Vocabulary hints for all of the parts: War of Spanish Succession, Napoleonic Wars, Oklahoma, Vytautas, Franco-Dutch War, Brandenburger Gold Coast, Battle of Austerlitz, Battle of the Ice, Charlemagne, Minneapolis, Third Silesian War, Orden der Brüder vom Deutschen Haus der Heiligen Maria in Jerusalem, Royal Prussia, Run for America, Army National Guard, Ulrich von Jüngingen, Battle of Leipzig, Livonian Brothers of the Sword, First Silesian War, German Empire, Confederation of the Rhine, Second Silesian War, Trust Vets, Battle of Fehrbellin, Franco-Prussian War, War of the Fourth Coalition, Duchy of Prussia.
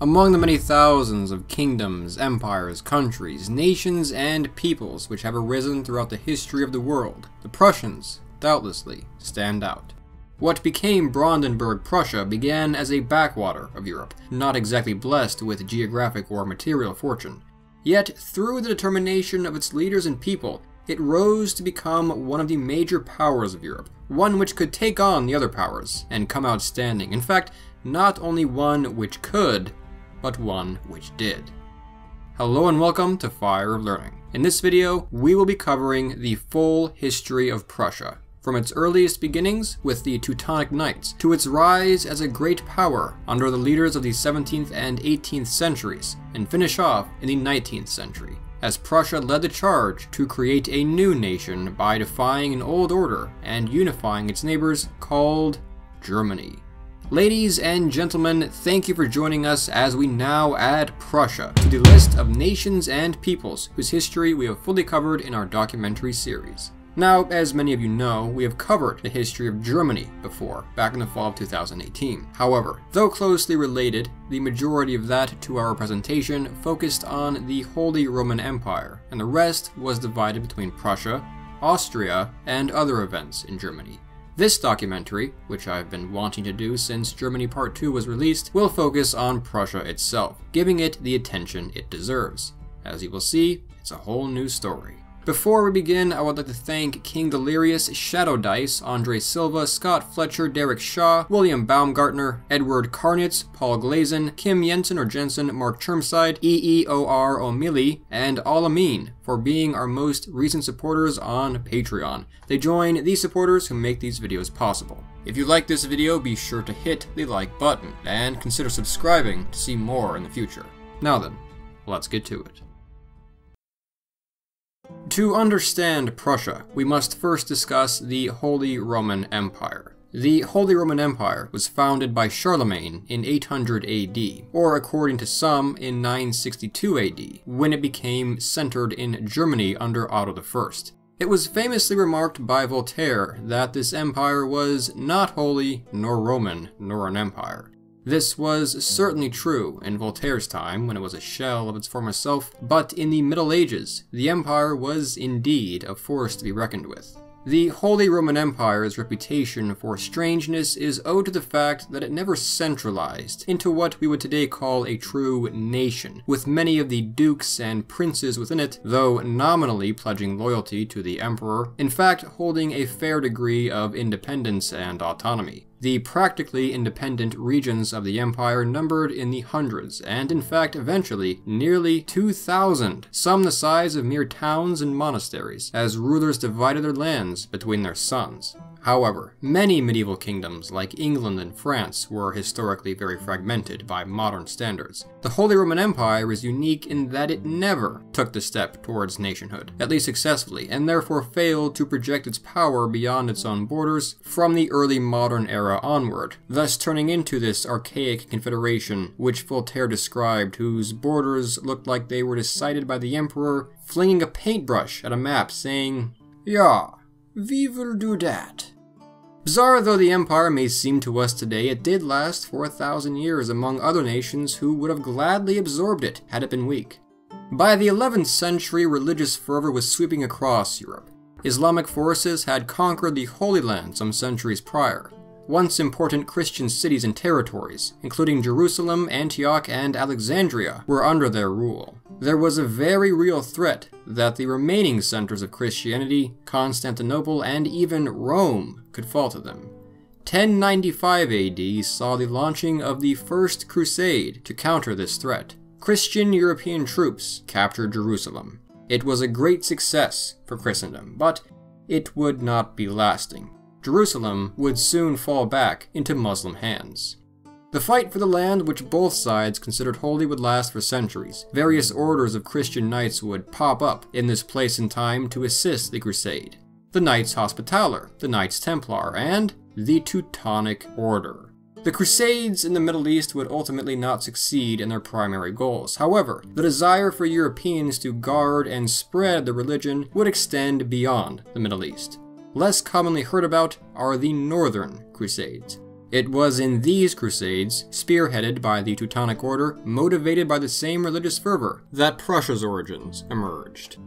among the many thousands of kingdoms, empires, countries, nations, and peoples which have arisen throughout the history of the world, the Prussians, doubtlessly, stand out. What became Brandenburg Prussia began as a backwater of Europe, not exactly blessed with geographic or material fortune. Yet, through the determination of its leaders and people, it rose to become one of the major powers of Europe, one which could take on the other powers and come out standing. In fact, not only one which could, but one which did. Hello and welcome to Fire of Learning. In this video, we will be covering the full history of Prussia, from its earliest beginnings with the Teutonic Knights, to its rise as a great power under the leaders of the 17th and 18th centuries, and finish off in the 19th century, as Prussia led the charge to create a new nation by defying an old order and unifying its neighbors called Germany. Ladies and gentlemen, thank you for joining us as we now add Prussia to the list of nations and peoples whose history we have fully covered in our documentary series. Now, as many of you know, we have covered the history of Germany before, back in the fall of 2018. However, though closely related, the majority of that to our presentation focused on the Holy Roman Empire, and the rest was divided between Prussia, Austria, and other events in Germany. This documentary, which I've been wanting to do since Germany Part 2 was released, will focus on Prussia itself, giving it the attention it deserves. As you will see, it's a whole new story. Before we begin, I would like to thank King Delirious, Shadow Dice, Andre Silva, Scott Fletcher, Derek Shaw, William Baumgartner, Edward Carnitz, Paul Glazen, Kim Jensen or Jensen, Mark Chermside, EEOR O'Mili, and Al Amin for being our most recent supporters on Patreon. They join the supporters who make these videos possible. If you like this video, be sure to hit the like button and consider subscribing to see more in the future. Now then, let's get to it. To understand Prussia, we must first discuss the Holy Roman Empire. The Holy Roman Empire was founded by Charlemagne in 800 AD, or according to some, in 962 AD, when it became centered in Germany under Otto I. It was famously remarked by Voltaire that this empire was not holy, nor Roman, nor an empire. This was certainly true in Voltaire's time, when it was a shell of its former self, but in the Middle Ages, the empire was indeed a force to be reckoned with. The Holy Roman Empire's reputation for strangeness is owed to the fact that it never centralized into what we would today call a true nation, with many of the dukes and princes within it, though nominally pledging loyalty to the emperor, in fact holding a fair degree of independence and autonomy. The practically independent regions of the empire numbered in the hundreds, and in fact eventually nearly 2,000, some the size of mere towns and monasteries, as rulers divided their lands between their sons. However, many medieval kingdoms like England and France were historically very fragmented by modern standards. The Holy Roman Empire is unique in that it never took the step towards nationhood, at least successfully, and therefore failed to project its power beyond its own borders from the early modern era onward, thus turning into this archaic confederation which Voltaire described, whose borders looked like they were decided by the emperor flinging a paintbrush at a map saying, "Yeah, we will do that." Bizarre though the empire may seem to us today, it did last for 1,000 years among other nations who would have gladly absorbed it had it been weak. By the 11th century, religious fervor was sweeping across Europe. Islamic forces had conquered the Holy Land some centuries prior. Once important Christian cities and territories, including Jerusalem, Antioch, and Alexandria, were under their rule. There was a very real threat that the remaining centers of Christianity, Constantinople, and even Rome, could fall to them. 1095 AD saw the launching of the First Crusade to counter this threat. Christian European troops captured Jerusalem. It was a great success for Christendom, but it would not be lasting. Jerusalem would soon fall back into Muslim hands. The fight for the land, which both sides considered holy, would last for centuries. Various orders of Christian knights would pop up in this place and time to assist the crusade. The Knights Hospitaller, the Knights Templar, and the Teutonic Order. The Crusades in the Middle East would ultimately not succeed in their primary goals. However, the desire for Europeans to guard and spread the religion would extend beyond the Middle East. Less commonly heard about are the Northern Crusades. It was in these crusades, spearheaded by the Teutonic Order, motivated by the same religious fervor, that Prussia's origins emerged.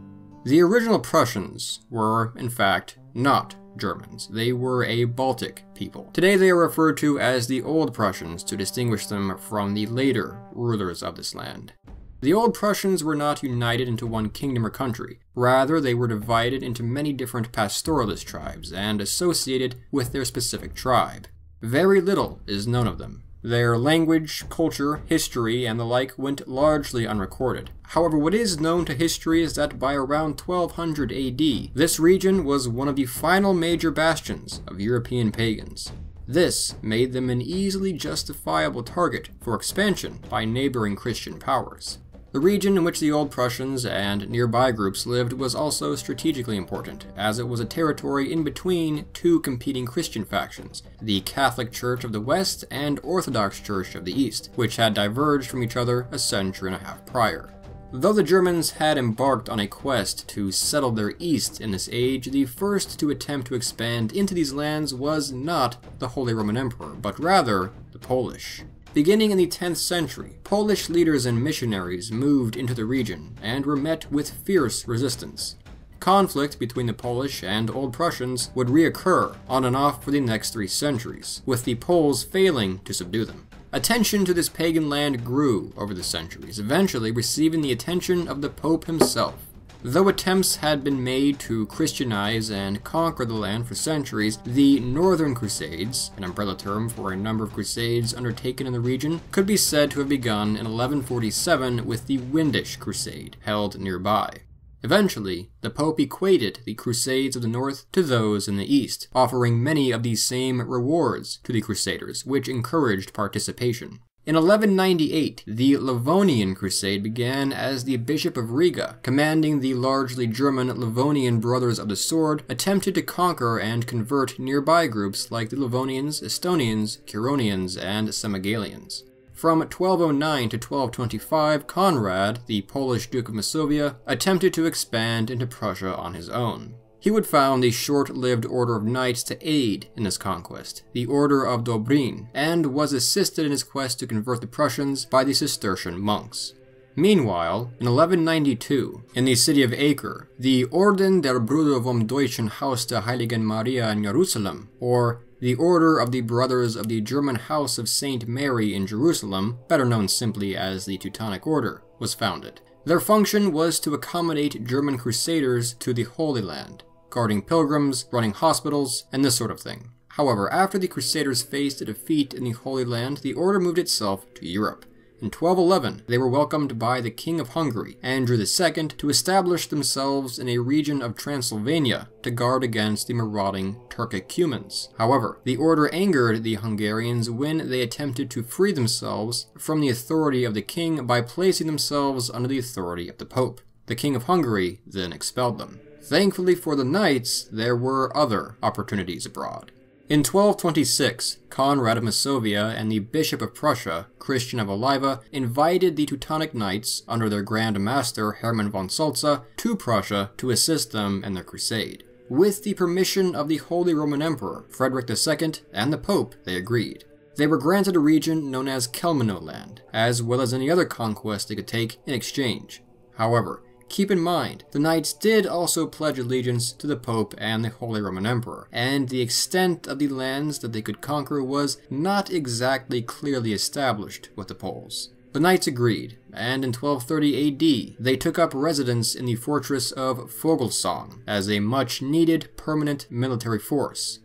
The original Prussians were, in fact, not Germans. They were a Baltic people. Today they are referred to as the Old Prussians to distinguish them from the later rulers of this land. The Old Prussians were not united into one kingdom or country. Rather, they were divided into many different pastoralist tribes and associated with their specific tribe. Very little is known of them. Their language, culture, history, and the like went largely unrecorded. However, what is known to history is that by around 1200 AD, this region was one of the final major bastions of European pagans. This made them an easily justifiable target for expansion by neighboring Christian powers. The region in which the Old Prussians and nearby groups lived was also strategically important, as it was a territory in between two competing Christian factions, the Catholic Church of the West and Orthodox Church of the East, which had diverged from each other a century and a half prior. Though the Germans had embarked on a quest to settle their East in this age, the first to attempt to expand into these lands was not the Holy Roman Emperor, but rather the Polish. Beginning in the 10th century, Polish leaders and missionaries moved into the region and were met with fierce resistance. Conflict between the Polish and Old Prussians would reoccur on and off for the next 3 centuries, with the Poles failing to subdue them. Attention to this pagan land grew over the centuries, eventually receiving the attention of the Pope himself. Though attempts had been made to Christianize and conquer the land for centuries, the Northern Crusades, an umbrella term for a number of crusades undertaken in the region, could be said to have begun in 1147 with the Windisch Crusade, held nearby. Eventually, the Pope equated the Crusades of the North to those in the East, offering many of the same rewards to the Crusaders, which encouraged participation. In 1198, the Livonian Crusade began as the Bishop of Riga, commanding the largely German Livonian Brothers of the Sword, attempted to conquer and convert nearby groups like the Livonians, Estonians, Curonians, and Semigalians. From 1209 to 1225, Conrad, the Polish Duke of Masovia, attempted to expand into Prussia on his own. He would found the short-lived Order of Knights to aid in his conquest, the Order of Dobrin, and was assisted in his quest to convert the Prussians by the Cistercian monks. Meanwhile, in 1192, in the city of Acre, the Orden der Brüder vom Deutschen Haus der Heiligen Maria in Jerusalem, or the Order of the Brothers of the German House of St. Mary in Jerusalem, better known simply as the Teutonic Order, was founded. Their function was to accommodate German crusaders to the Holy Land, guarding pilgrims, running hospitals, and this sort of thing. However, after the Crusaders faced a defeat in the Holy Land, the order moved itself to Europe. In 1211, they were welcomed by the King of Hungary, Andrew II, to establish themselves in a region of Transylvania to guard against the marauding Turkic Cumans. However, the order angered the Hungarians when they attempted to free themselves from the authority of the king by placing themselves under the authority of the Pope. The King of Hungary then expelled them. Thankfully for the knights, there were other opportunities abroad. In 1226, Conrad of Masovia and the Bishop of Prussia, Christian of Oliva, invited the Teutonic Knights, under their Grand Master Hermann von Salza, to Prussia to assist them in their crusade. With the permission of the Holy Roman Emperor, Frederick II, and the Pope, they agreed. They were granted a region known as Kelmenoland, as well as any other conquest they could take in exchange. However, keep in mind, the knights did also pledge allegiance to the Pope and the Holy Roman Emperor, and the extent of the lands that they could conquer was not exactly clearly established with the Poles. The knights agreed, and in 1230 AD, they took up residence in the fortress of Vogelsong as a much-needed permanent military force.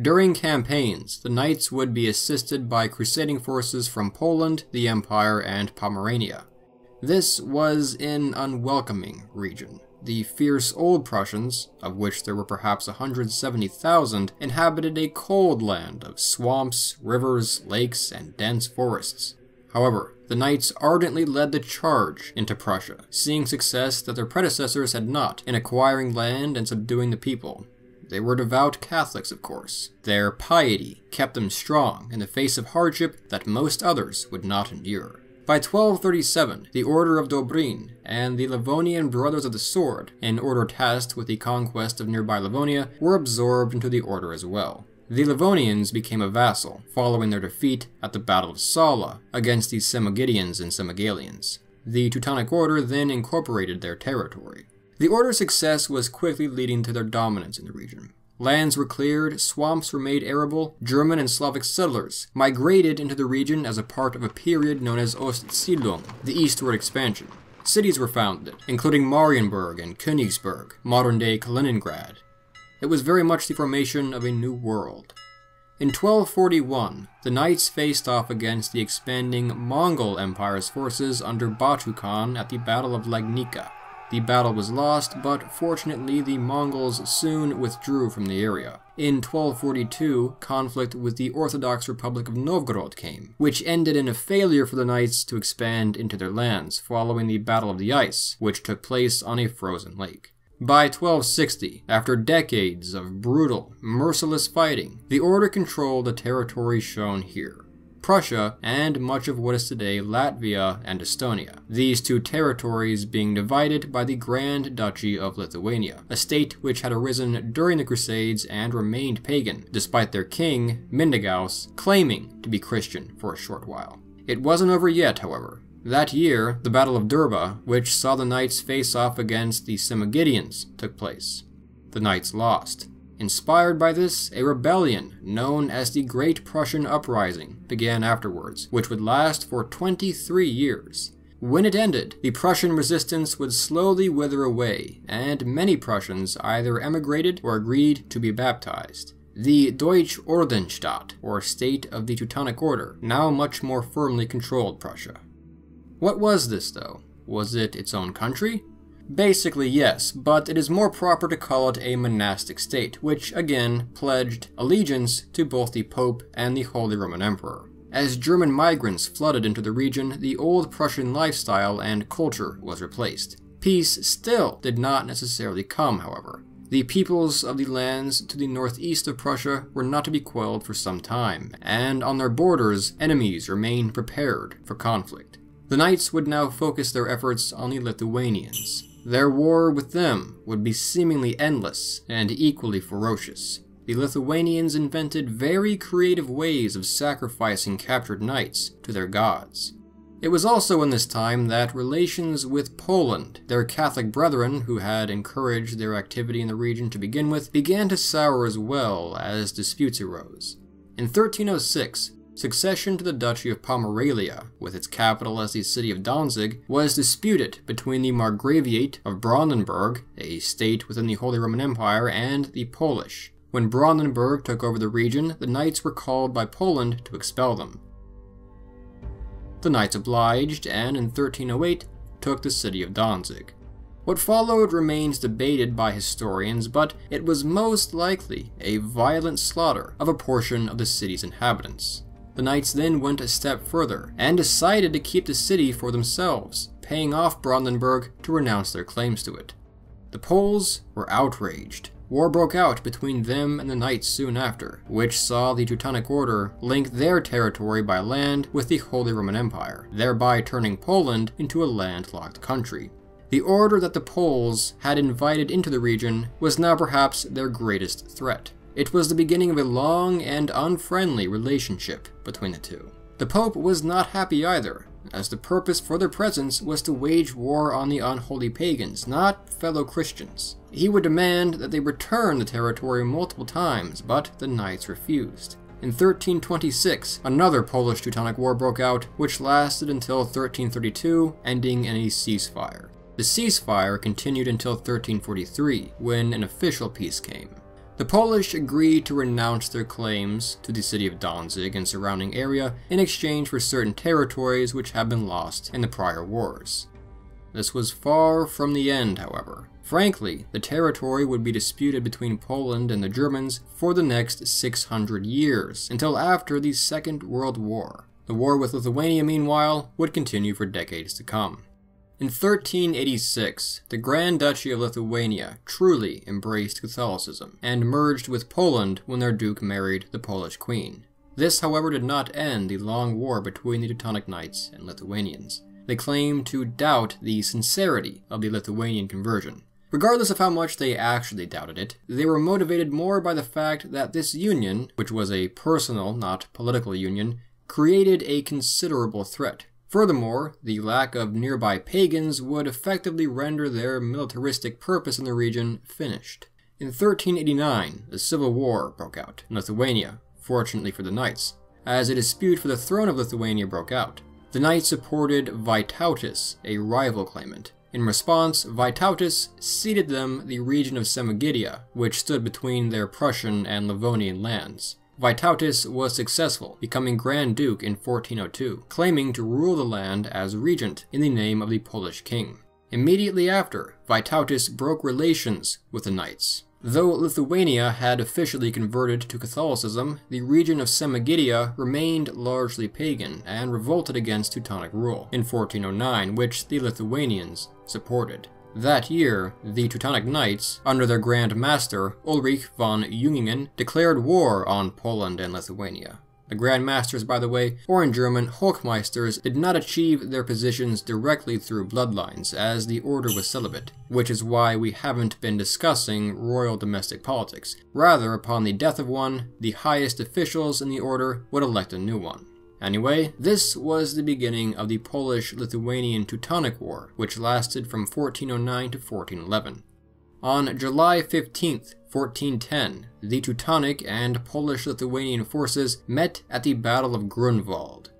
During campaigns, the knights would be assisted by crusading forces from Poland, the Empire, and Pomerania. This was an unwelcoming region. The fierce Old Prussians, of which there were perhaps 170,000, inhabited a cold land of swamps, rivers, lakes, and dense forests. However, the knights ardently led the charge into Prussia, seeing success that their predecessors had not in acquiring land and subduing the people. They were devout Catholics, of course. Their piety kept them strong in the face of hardship that most others would not endure. By 1237, the Order of Dobrin and the Livonian Brothers of the Sword, an order tasked with the conquest of nearby Livonia, were absorbed into the order as well. the Livonians became a vassal, following their defeat at the Battle of Sala against the Samogidians and Samogalians. The Teutonic Order then incorporated their territory. The Order's success was quickly leading to their dominance in the region. Lands were cleared, swamps were made arable, German and Slavic settlers migrated into the region as a part of a period known as Ostsiedlung, the eastward expansion. Cities were founded, including Marienburg and Königsberg, modern-day Kaliningrad. It was very much the formation of a new world. In 1241, the knights faced off against the expanding Mongol Empire's forces under Batu Khan at the Battle of Legnica. The battle was lost, but fortunately the Mongols soon withdrew from the area. In 1242, conflict with the Orthodox Republic of Novgorod came, which ended in a failure for the knights to expand into their lands following the Battle of the Ice, which took place on a frozen lake. By 1260, after decades of brutal, merciless fighting, the Order controlled the territory shown here, Prussia and much of what is today Latvia and Estonia, these two territories being divided by the Grand Duchy of Lithuania, a state which had arisen during the Crusades and remained pagan, despite their king, Mindaugas, claiming to be Christian for a short while. It wasn't over yet, however. That year, the Battle of Durba, which saw the knights face off against the Samogidians, took place. The knights lost. Inspired by this, a rebellion known as the Great Prussian Uprising began afterwards, which would last for 23 years. When it ended, the Prussian resistance would slowly wither away, and many Prussians either emigrated or agreed to be baptized. The Deutschordenstaat, or State of the Teutonic Order, now much more firmly controlled Prussia. What was this, though? Was it its own country? Basically, yes, but it is more proper to call it a monastic state, which, again, pledged allegiance to both the Pope and the Holy Roman Emperor. As German migrants flooded into the region, the old Prussian lifestyle and culture was replaced. Peace still did not necessarily come, however. The peoples of the lands to the northeast of Prussia were not to be quelled for some time, and on their borders, enemies remained prepared for conflict. The knights would now focus their efforts on the Lithuanians. Their war with them would be seemingly endless and equally ferocious. The Lithuanians invented very creative ways of sacrificing captured knights to their gods. It was also in this time that relations with Poland, their Catholic brethren who had encouraged their activity in the region to begin with, began to sour as well as disputes arose. In 1306, succession to the Duchy of Pomerania, with its capital as the city of Danzig, was disputed between the Margraviate of Brandenburg, a state within the Holy Roman Empire, and the Polish. When Brandenburg took over the region, the knights were called by Poland to expel them. The knights obliged, and in 1308 took the city of Danzig. What followed remains debated by historians, but it was most likely a violent slaughter of a portion of the city's inhabitants. The knights then went a step further, and decided to keep the city for themselves, paying off Brandenburg to renounce their claims to it. The Poles were outraged. War broke out between them and the knights soon after, which saw the Teutonic Order link their territory by land with the Holy Roman Empire, thereby turning Poland into a landlocked country. The order that the Poles had invited into the region was now perhaps their greatest threat. It was the beginning of a long and unfriendly relationship between the two. The Pope was not happy either, as the purpose for their presence was to wage war on the unholy pagans, not fellow Christians. He would demand that they return the territory multiple times, but the knights refused. In 1326, another Polish-Teutonic War broke out, which lasted until 1332, ending in a ceasefire. The ceasefire continued until 1343, when an official peace came. The Polish agreed to renounce their claims to the city of Danzig and surrounding area in exchange for certain territories which had been lost in the prior wars. This was far from the end, however. Frankly, the territory would be disputed between Poland and the Germans for the next 600 years, until after the Second World War. The war with Lithuania, meanwhile, would continue for decades to come. In 1386, the Grand Duchy of Lithuania truly embraced Catholicism, and merged with Poland when their duke married the Polish queen. This, however, did not end the long war between the Teutonic Knights and Lithuanians. They claimed to doubt the sincerity of the Lithuanian conversion. Regardless of how much they actually doubted it, they were motivated more by the fact that this union, which was a personal, not political union, created a considerable threat. Furthermore, the lack of nearby pagans would effectively render their militaristic purpose in the region finished. In 1389, a civil war broke out in Lithuania, fortunately for the knights, as a dispute for the throne of Lithuania broke out. The knights supported Vytautas, a rival claimant. In response, Vytautas ceded them the region of Semigidia, which stood between their Prussian and Livonian lands. Vytautas was successful, becoming Grand Duke in 1402, claiming to rule the land as regent in the name of the Polish king. Immediately after, Vytautas broke relations with the knights. Though Lithuania had officially converted to Catholicism, the region of Semigidia remained largely pagan and revolted against Teutonic rule in 1409, which the Lithuanians supported. That year, the Teutonic Knights, under their Grand Master Ulrich von Jüngingen, declared war on Poland and Lithuania. The Grand Masters, by the way, or in German, Hochmeisters, did not achieve their positions directly through bloodlines, as the order was celibate, which is why we haven't been discussing royal domestic politics. Rather, upon the death of one, the highest officials in the order would elect a new one. Anyway, this was the beginning of the Polish-Lithuanian-Teutonic War, which lasted from 1409 to 1411. On July 15, 1410, the Teutonic and Polish-Lithuanian forces met at the Battle of Grunwald.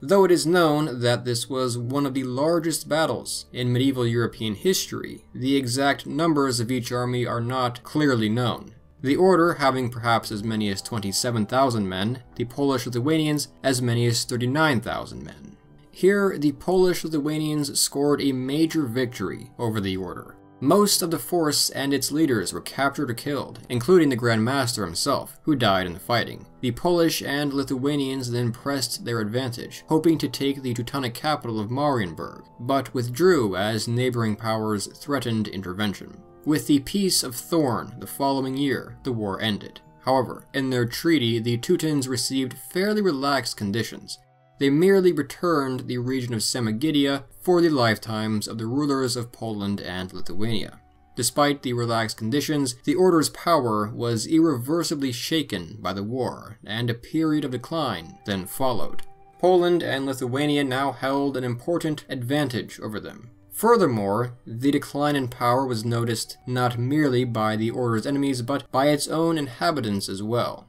Though it is known that this was one of the largest battles in medieval European history, the exact numbers of each army are not clearly known. The order having perhaps as many as 27,000 men, the Polish-Lithuanians as many as 39,000 men. Here, the Polish-Lithuanians scored a major victory over the order. Most of the force and its leaders were captured or killed, including the Grand Master himself, who died in the fighting. The Polish and Lithuanians then pressed their advantage, hoping to take the Teutonic capital of Marienburg, but withdrew as neighboring powers threatened intervention. With the Peace of Thorn the following year, the war ended. However, in their treaty, the Teutons received fairly relaxed conditions. They merely returned the region of Semigidia for the lifetimes of the rulers of Poland and Lithuania. Despite the relaxed conditions, the order's power was irreversibly shaken by the war, and a period of decline then followed. Poland and Lithuania now held an important advantage over them. Furthermore, the decline in power was noticed not merely by the order's enemies, but by its own inhabitants as well.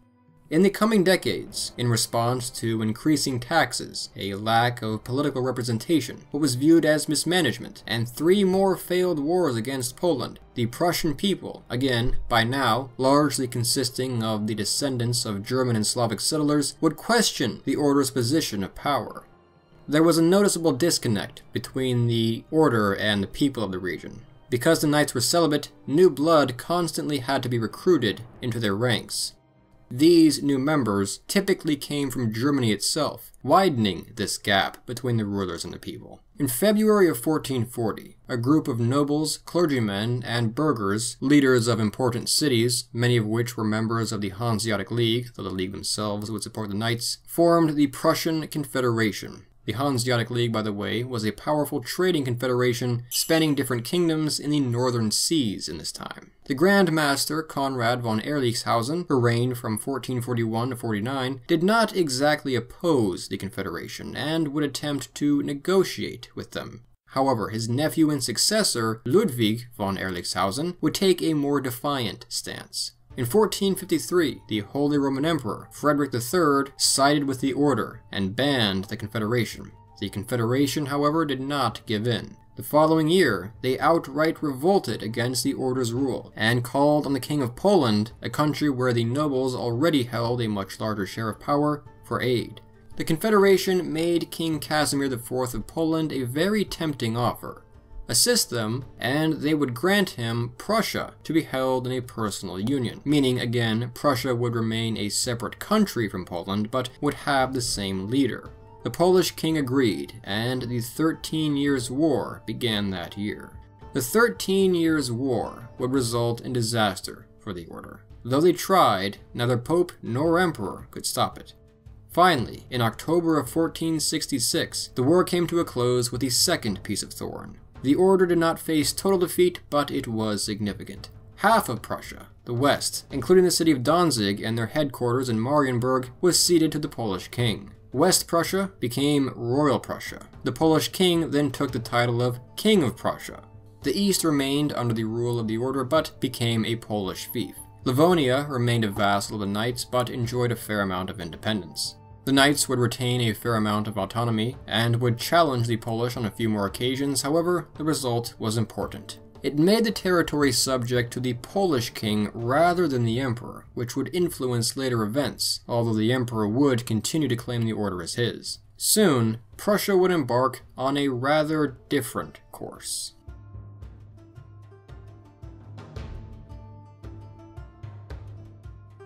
In the coming decades, in response to increasing taxes, a lack of political representation, what was viewed as mismanagement, and three more failed wars against Poland, the Prussian people, again, by now, largely consisting of the descendants of German and Slavic settlers, would question the order's position of power. There was a noticeable disconnect between the order and the people of the region. Because the knights were celibate, new blood constantly had to be recruited into their ranks. These new members typically came from Germany itself, widening this gap between the rulers and the people. In February of 1440, a group of nobles, clergymen, and burghers, leaders of important cities, many of which were members of the Hanseatic League, though the League themselves would support the knights, formed the Prussian Confederation. The Hanseatic League, by the way, was a powerful trading confederation spanning different kingdoms in the northern seas in this time. The Grand Master, Conrad von Ehrlichshausen, who reigned from 1441 to 49, did not exactly oppose the confederation and would attempt to negotiate with them. However, his nephew and successor, Ludwig von Ehrlichshausen, would take a more defiant stance. In 1453, the Holy Roman Emperor, Frederick III, sided with the order and banned the Confederation. The Confederation, however, did not give in. The following year, they outright revolted against the order's rule and called on the King of Poland, a country where the nobles already held a much larger share of power, for aid. The Confederation made King Casimir IV of Poland a very tempting offer. Assist them, and they would grant him Prussia to be held in a personal union, meaning again Prussia would remain a separate country from Poland but would have the same leader. The Polish king agreed, and the 13 Years' War began that year. The 13 Years' War would result in disaster for the order. Though they tried, neither Pope nor Emperor could stop it. Finally, in October of 1466, the war came to a close with the Second Peace of Thorn. The order did not face total defeat, but it was significant. Half of Prussia, the West, including the city of Danzig and their headquarters in Marienburg, was ceded to the Polish king. West Prussia became Royal Prussia. The Polish king then took the title of King of Prussia. The East remained under the rule of the order, but became a Polish fief. Livonia remained a vassal of the knights, but enjoyed a fair amount of independence. The knights would retain a fair amount of autonomy, and would challenge the Polish on a few more occasions. However, the result was important. It made the territory subject to the Polish king rather than the emperor, which would influence later events, although the emperor would continue to claim the order as his. Soon, Prussia would embark on a rather different course.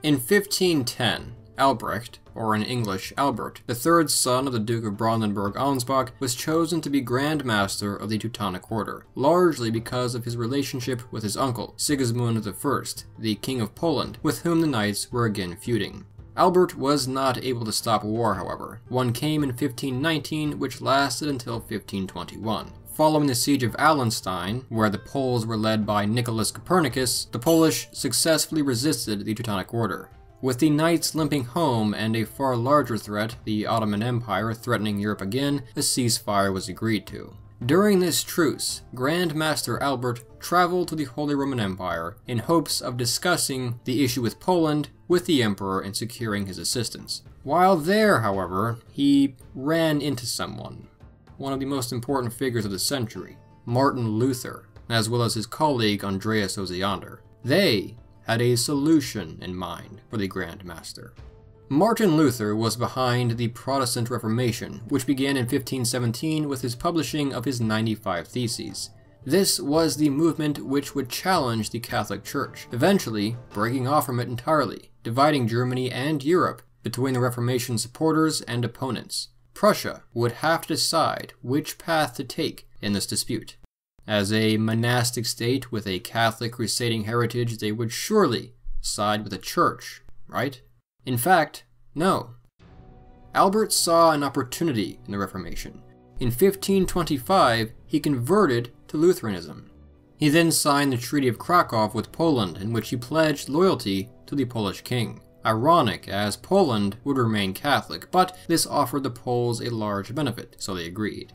In 1510, Albrecht, or in English Albert, the third son of the Duke of Brandenburg-Ansbach, was chosen to be Grand Master of the Teutonic Order, largely because of his relationship with his uncle, Sigismund I, the King of Poland, with whom the knights were again feuding. Albert was not able to stop war, however. One came in 1519, which lasted until 1521. Following the siege of Allenstein, where the Poles were led by Nicholas Copernicus, the Polish successfully resisted the Teutonic Order. With the knights limping home and a far larger threat, the Ottoman Empire, threatening Europe again, a ceasefire was agreed to. During this truce, Grand Master Albert traveled to the Holy Roman Empire in hopes of discussing the issue with Poland with the emperor and securing his assistance. While there, however, he ran into someone, one of the most important figures of the century, Martin Luther, as well as his colleague Andreas Osiander. They had a solution in mind for the Grand Master. Martin Luther was behind the Protestant Reformation, which began in 1517 with his publishing of his 95 Theses. This was the movement which would challenge the Catholic Church, eventually breaking off from it entirely, dividing Germany and Europe between the Reformation supporters and opponents. Prussia would have to decide which path to take in this dispute. As a monastic state with a Catholic crusading heritage, they would surely side with the church, right? In fact, no. Albert saw an opportunity in the Reformation. In 1525, he converted to Lutheranism. He then signed the Treaty of Krakow with Poland, in which he pledged loyalty to the Polish king. Ironic, as Poland would remain Catholic, but this offered the Poles a large benefit, so they agreed.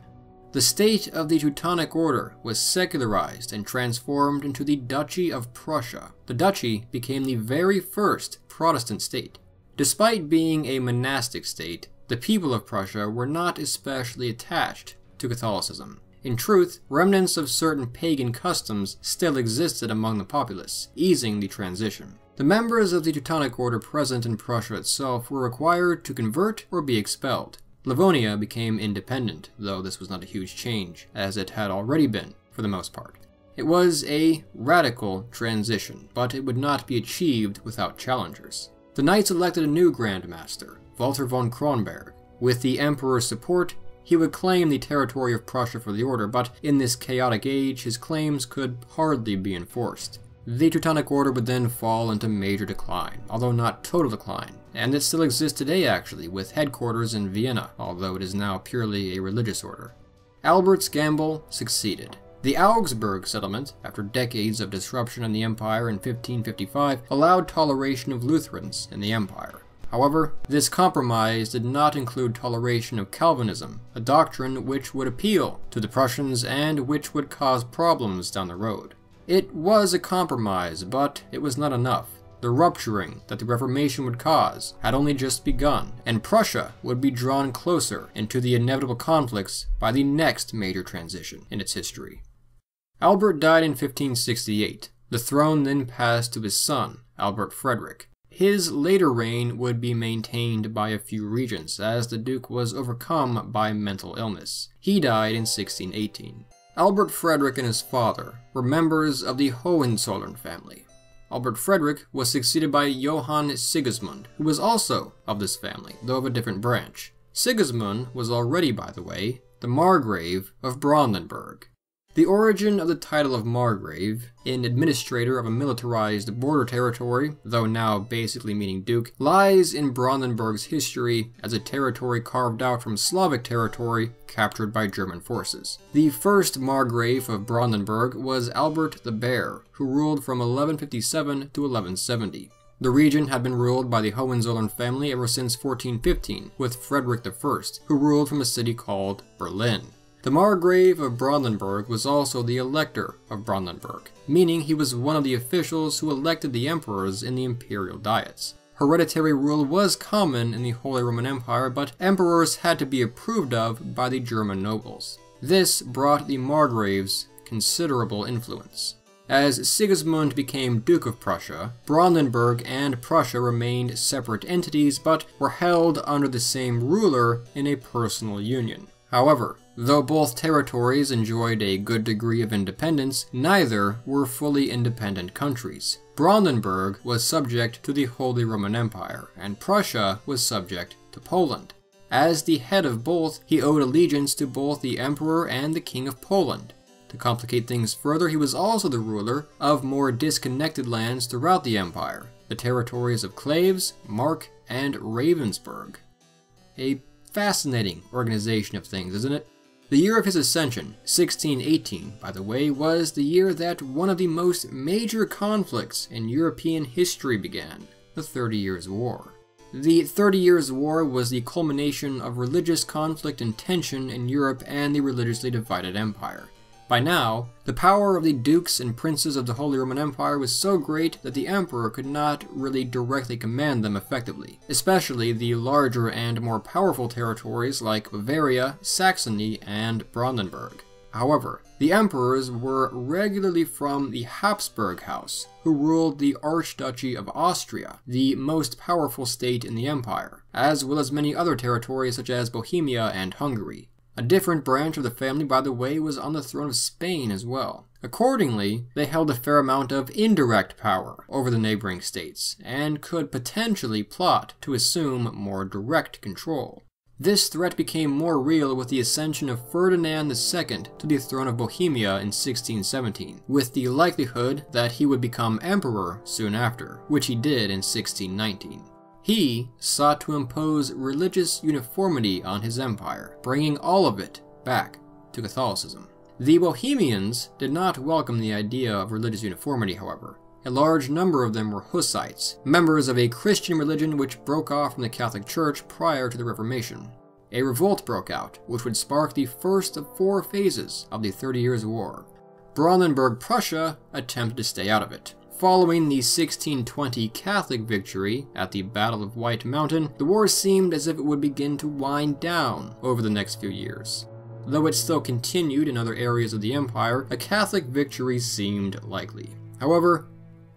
The state of the Teutonic Order was secularized and transformed into the Duchy of Prussia. The duchy became the very first Protestant state. Despite being a monastic state, the people of Prussia were not especially attached to Catholicism. In truth, remnants of certain pagan customs still existed among the populace, easing the transition. The members of the Teutonic Order present in Prussia itself were required to convert or be expelled. Livonia became independent, though this was not a huge change, as it had already been, for the most part. It was a radical transition, but it would not be achieved without challengers. The knights elected a new Grand Master, Walter von Kronberg. With the emperor's support, he would claim the territory of Prussia for the order, but in this chaotic age, his claims could hardly be enforced. The Teutonic Order would then fall into major decline, although not total decline, and it still exists today actually, with headquarters in Vienna, although it is now purely a religious order. Albert's gamble succeeded. The Augsburg settlement, after decades of disruption in the empire in 1555, allowed toleration of Lutherans in the empire. However, this compromise did not include toleration of Calvinism, a doctrine which would appeal to the Prussians and which would cause problems down the road. It was a compromise, but it was not enough. The rupturing that the Reformation would cause had only just begun, and Prussia would be drawn closer into the inevitable conflicts by the next major transition in its history. Albert died in 1568. The throne then passed to his son, Albert Frederick. His later reign would be maintained by a few regents, as the Duke was overcome by mental illness. He died in 1618. Albert Frederick and his father were members of the Hohenzollern family. Albert Frederick was succeeded by Johann Sigismund, who was also of this family, though of a different branch. Sigismund was already, by the way, the Margrave of Brandenburg. The origin of the title of Margrave, an administrator of a militarized border territory, though now basically meaning duke, lies in Brandenburg's history as a territory carved out from Slavic territory captured by German forces. The first Margrave of Brandenburg was Albert the Bear, who ruled from 1157 to 1170. The region had been ruled by the Hohenzollern family ever since 1415, with Frederick I, who ruled from a city called Berlin. The Margrave of Brandenburg was also the Elector of Brandenburg, meaning he was one of the officials who elected the emperors in the imperial diets. Hereditary rule was common in the Holy Roman Empire, but emperors had to be approved of by the German nobles. This brought the Margraves considerable influence. As Sigismund became Duke of Prussia, Brandenburg and Prussia remained separate entities but were held under the same ruler in a personal union. However, though both territories enjoyed a good degree of independence, neither were fully independent countries. Brandenburg was subject to the Holy Roman Empire, and Prussia was subject to Poland. As the head of both, he owed allegiance to both the Emperor and the King of Poland. To complicate things further, he was also the ruler of more disconnected lands throughout the empire, the territories of Cleves, Mark, and Ravensburg. A fascinating organization of things, isn't it? The year of his ascension, 1618, by the way, was the year that one of the most major conflicts in European history began, the 30 Years' War. The 30 Years' War was the culmination of religious conflict and tension in Europe and the religiously divided empire. By now, the power of the dukes and princes of the Holy Roman Empire was so great that the emperor could not really directly command them effectively, especially the larger and more powerful territories like Bavaria, Saxony, and Brandenburg. However, the emperors were regularly from the Habsburg house, who ruled the Archduchy of Austria, the most powerful state in the empire, as well as many other territories such as Bohemia and Hungary. A different branch of the family, by the way, was on the throne of Spain as well. Accordingly, they held a fair amount of indirect power over the neighboring states, and could potentially plot to assume more direct control. This threat became more real with the ascension of Ferdinand II to the throne of Bohemia in 1617, with the likelihood that he would become emperor soon after, which he did in 1619. He sought to impose religious uniformity on his empire, bringing all of it back to Catholicism. The Bohemians did not welcome the idea of religious uniformity, however. A large number of them were Hussites, members of a Christian religion which broke off from the Catholic Church prior to the Reformation. A revolt broke out, which would spark the first of four phases of the 30 Years' War. Brandenburg Prussia attempted to stay out of it. Following the 1620 Catholic victory at the Battle of White Mountain, the war seemed as if it would begin to wind down over the next few years. Though it still continued in other areas of the empire, a Catholic victory seemed likely. However,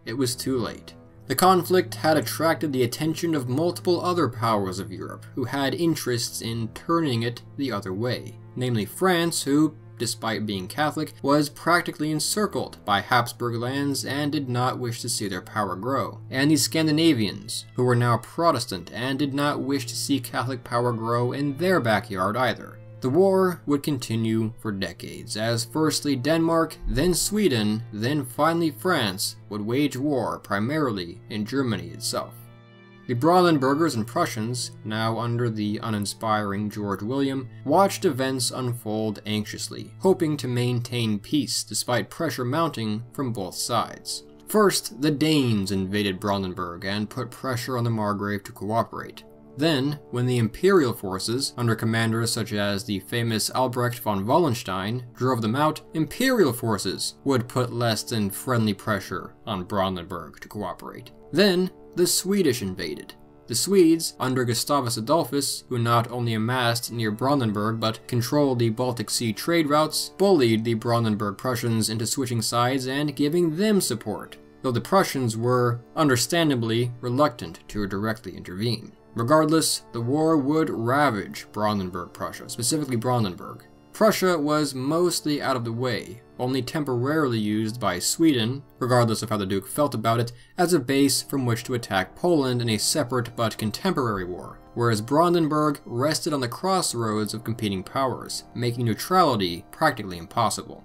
it was too late. The conflict had attracted the attention of multiple other powers of Europe, who had interests in turning it the other way, namely France, who, despite being Catholic, was practically encircled by Habsburg lands and did not wish to see their power grow, and the Scandinavians, who were now Protestant and did not wish to see Catholic power grow in their backyard either. The war would continue for decades, as firstly Denmark, then Sweden, then finally France would wage war primarily in Germany itself. The Brandenburgers and Prussians, now under the uninspiring George William, watched events unfold anxiously, hoping to maintain peace despite pressure mounting from both sides. First, the Danes invaded Brandenburg and put pressure on the Margrave to cooperate. Then, when the imperial forces, under commanders such as the famous Albrecht von Wallenstein, drove them out, imperial forces would put less than friendly pressure on Brandenburg to cooperate. Then, the Swedish invaded. The Swedes, under Gustavus Adolphus, who not only amassed near Brandenburg but controlled the Baltic Sea trade routes, bullied the Brandenburg Prussians into switching sides and giving them support, though the Prussians were, understandably, reluctant to directly intervene. Regardless, the war would ravage Brandenburg Prussia, specifically Brandenburg. Prussia was mostly out of the way, only temporarily used by Sweden, regardless of how the Duke felt about it, as a base from which to attack Poland in a separate but contemporary war, whereas Brandenburg rested on the crossroads of competing powers, making neutrality practically impossible.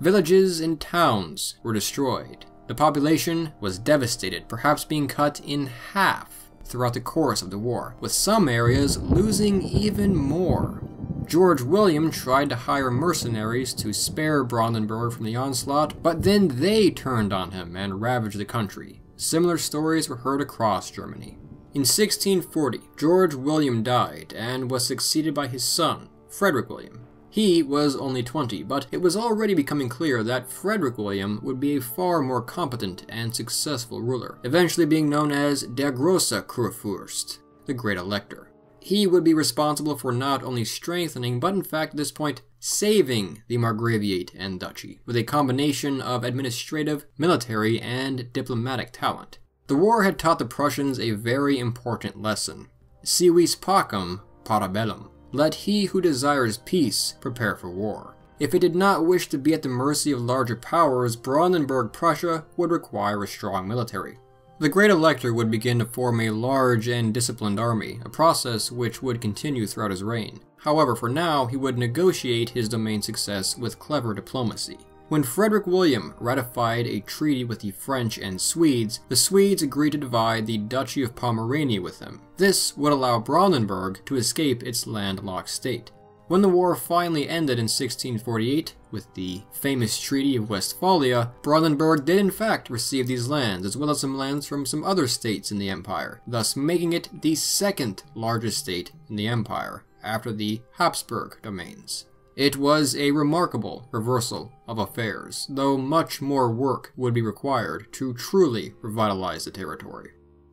Villages and towns were destroyed. The population was devastated, perhaps being cut in half throughout the course of the war, with some areas losing even more. George William tried to hire mercenaries to spare Brandenburg from the onslaught, but then they turned on him and ravaged the country. Similar stories were heard across Germany. In 1640, George William died and was succeeded by his son, Frederick William. He was only 20, but it was already becoming clear that Frederick William would be a far more competent and successful ruler, eventually being known as der große Kurfürst, the Great Elector. He would be responsible for not only strengthening, but in fact at this point, saving the Margraviate and Duchy, with a combination of administrative, military, and diplomatic talent. The war had taught the Prussians a very important lesson. Si vis pacem, para bellum. Let he who desires peace prepare for war. If it did not wish to be at the mercy of larger powers, Brandenburg Prussia would require a strong military. The Great Elector would begin to form a large and disciplined army, a process which would continue throughout his reign. However, for now, he would negotiate his domain success with clever diplomacy. When Frederick William ratified a treaty with the French and Swedes, the Swedes agreed to divide the Duchy of Pomerania with them. This would allow Brandenburg to escape its landlocked state. When the war finally ended in 1648, with the famous Treaty of Westphalia, Brandenburg did in fact receive these lands, as well as some lands from some other states in the empire, thus making it the second largest state in the empire, after the Habsburg domains. It was a remarkable reversal of affairs, though much more work would be required to truly revitalize the territory.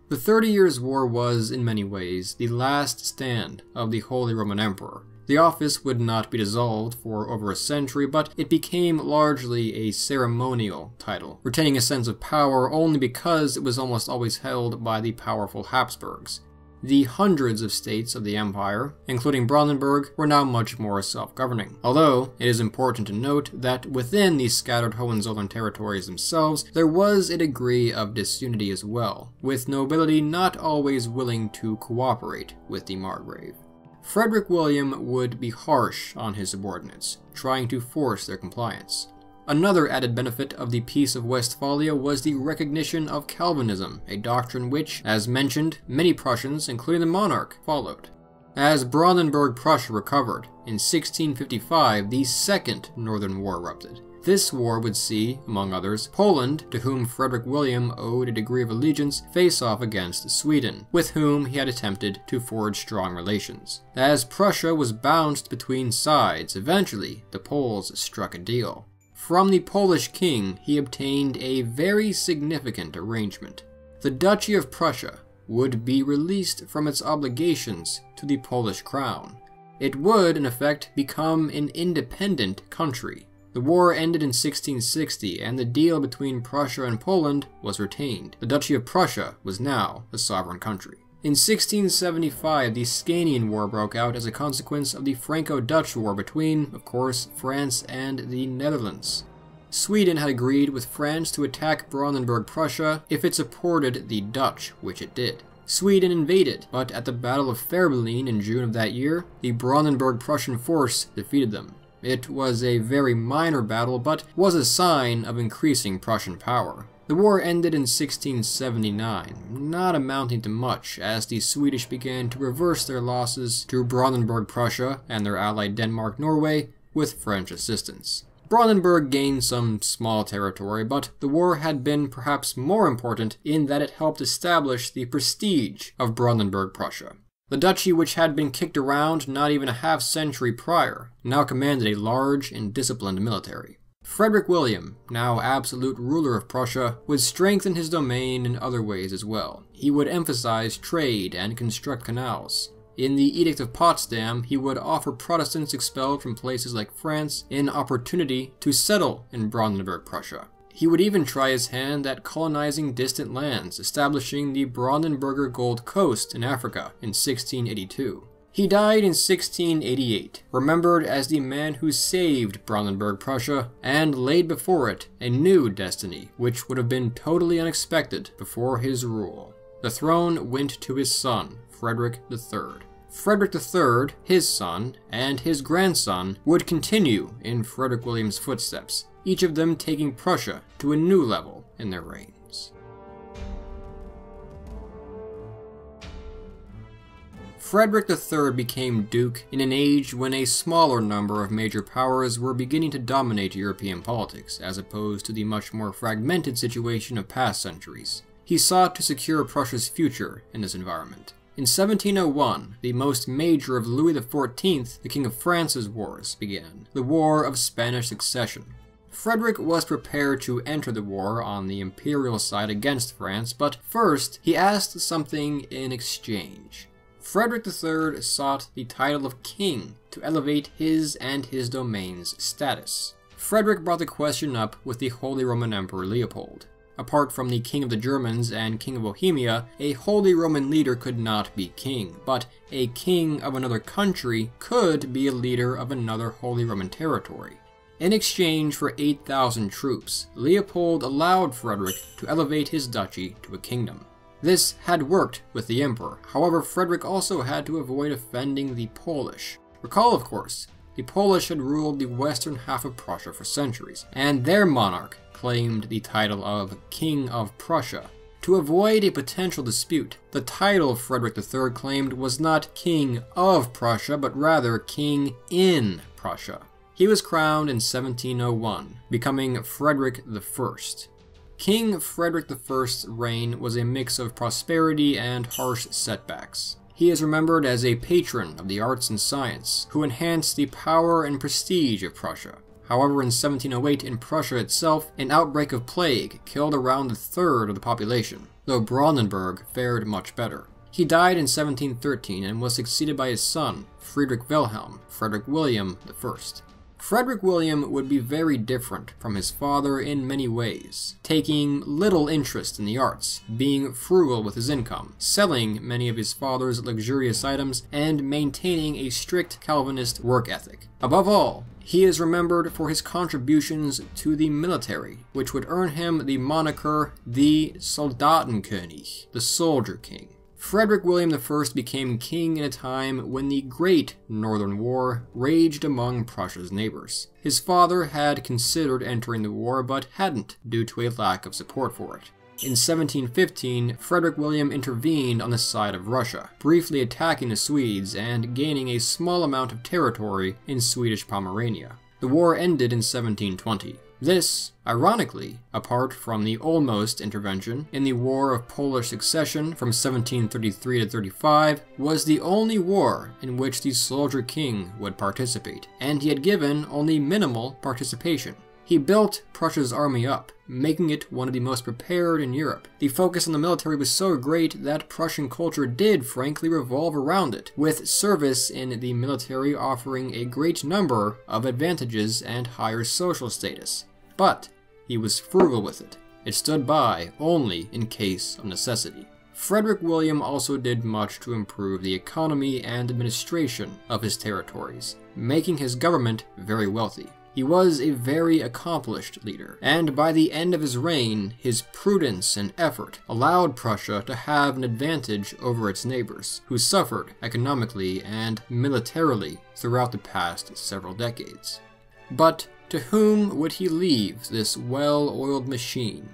The 30 Years' War was, in many ways, the last stand of the Holy Roman Emperor. The office would not be dissolved for over a century, but it became largely a ceremonial title, retaining a sense of power only because it was almost always held by the powerful Habsburgs. The hundreds of states of the empire, including Brandenburg, were now much more self-governing. Although, it is important to note that within these scattered Hohenzollern territories themselves, there was a degree of disunity as well, with nobility not always willing to cooperate with the Margrave. Frederick William would be harsh on his subordinates, trying to force their compliance. Another added benefit of the Peace of Westphalia was the recognition of Calvinism, a doctrine which, as mentioned, many Prussians, including the monarch, followed. As Brandenburg Prussia recovered, in 1655 the Second Northern War erupted. This war would see, among others, Poland, to whom Frederick William owed a degree of allegiance, face off against Sweden, with whom he had attempted to forge strong relations. As Prussia was bounced between sides, eventually the Poles struck a deal. From the Polish king, he obtained a very significant arrangement. The Duchy of Prussia would be released from its obligations to the Polish crown. It would, in effect, become an independent country. The war ended in 1660, and the deal between Prussia and Poland was retained. The Duchy of Prussia was now a sovereign country. In 1675, the Scanian War broke out as a consequence of the Franco-Dutch War between, of course, France and the Netherlands. Sweden had agreed with France to attack Brandenburg Prussia if it supported the Dutch, which it did. Sweden invaded, but at the Battle of Fehrbellin in June of that year, the Brandenburg Prussian force defeated them. It was a very minor battle, but was a sign of increasing Prussian power. The war ended in 1679, not amounting to much, as the Swedish began to reverse their losses to Brandenburg Prussia and their ally Denmark-Norway with French assistance. Brandenburg gained some small territory, but the war had been perhaps more important in that it helped establish the prestige of Brandenburg Prussia. The duchy, which had been kicked around not even a half-century prior, now commanded a large and disciplined military. Frederick William, now absolute ruler of Prussia, would strengthen his domain in other ways as well. He would emphasize trade and construct canals. In the Edict of Potsdam, he would offer Protestants expelled from places like France an opportunity to settle in Brandenburg Prussia. He would even try his hand at colonizing distant lands, establishing the Brandenburger Gold Coast in Africa in 1682. He died in 1688, remembered as the man who saved Brandenburg Prussia and laid before it a new destiny, which would have been totally unexpected before his rule. The throne went to his son, Frederick III. Frederick III, his son, and his grandson would continue in Frederick William's footsteps, each of them taking Prussia to a new level in their reigns. Frederick III became Duke in an age when a smaller number of major powers were beginning to dominate European politics, as opposed to the much more fragmented situation of past centuries. He sought to secure Prussia's future in this environment. In 1701, the most major of Louis XIV, the King of France's wars, began, the War of Spanish Succession. Frederick was prepared to enter the war on the imperial side against France, but first he asked something in exchange. Frederick III sought the title of king to elevate his and his domain's status. Frederick brought the question up with the Holy Roman Emperor Leopold. Apart from the King of the Germans and King of Bohemia, a Holy Roman leader could not be king, but a king of another country could be a leader of another Holy Roman territory. In exchange for 8,000 troops, Leopold allowed Frederick to elevate his duchy to a kingdom. This had worked with the emperor. However, Frederick also had to avoid offending the Polish. Recall, of course, the Polish had ruled the western half of Prussia for centuries, and their monarch claimed the title of King of Prussia. To avoid a potential dispute, the title Frederick III claimed was not King of Prussia, but rather King in Prussia. He was crowned in 1701, becoming Frederick I. King Frederick I's reign was a mix of prosperity and harsh setbacks. He is remembered as a patron of the arts and science, who enhanced the power and prestige of Prussia. However, in 1708 in Prussia itself, an outbreak of plague killed around a third of the population, though Brandenburg fared much better. He died in 1713 and was succeeded by his son, Friedrich Wilhelm, Frederick William I. Frederick William would be very different from his father in many ways, taking little interest in the arts, being frugal with his income, selling many of his father's luxurious items, and maintaining a strict Calvinist work ethic. Above all, he is remembered for his contributions to the military, which would earn him the moniker the Soldatenkönig, the Soldier King. Frederick William I became king in a time when the Great Northern War raged among Prussia's neighbors. His father had considered entering the war but hadn't due to a lack of support for it. In 1715, Frederick William intervened on the side of Russia, briefly attacking the Swedes and gaining a small amount of territory in Swedish Pomerania. The war ended in 1720. This, ironically, apart from the Olmütz intervention in the War of Polish Succession from 1733 to 1735, was the only war in which the soldier king would participate, and he had given only minimal participation. He built Prussia's army up, making it one of the most prepared in Europe. The focus on the military was so great that Prussian culture did frankly revolve around it, with service in the military offering a great number of advantages and higher social status. But he was frugal with it. It stood by only in case of necessity. Frederick William also did much to improve the economy and administration of his territories, making his government very wealthy. He was a very accomplished leader, and by the end of his reign, his prudence and effort allowed Prussia to have an advantage over its neighbors, who suffered economically and militarily throughout the past several decades. But to whom would he leave this well-oiled machine?